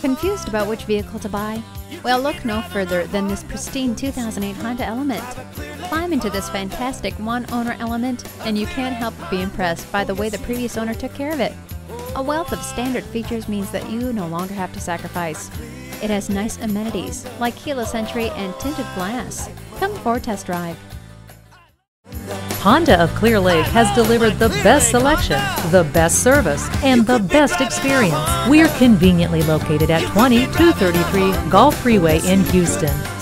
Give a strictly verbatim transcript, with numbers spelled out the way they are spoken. Confused about which vehicle to buy? Well, look no further than this pristine two thousand eight Honda Element. Climb into this fantastic one-owner Element, and you can't help but be impressed by the way the previous owner took care of it. A wealth of standard features means that you no longer have to sacrifice. It has nice amenities, like keyless entry and tinted glass. Come for a test drive. Honda of Clear Lake has delivered the best selection, the best service, and the best experience. We're conveniently located at twenty two thirty-three Gulf Freeway in Houston.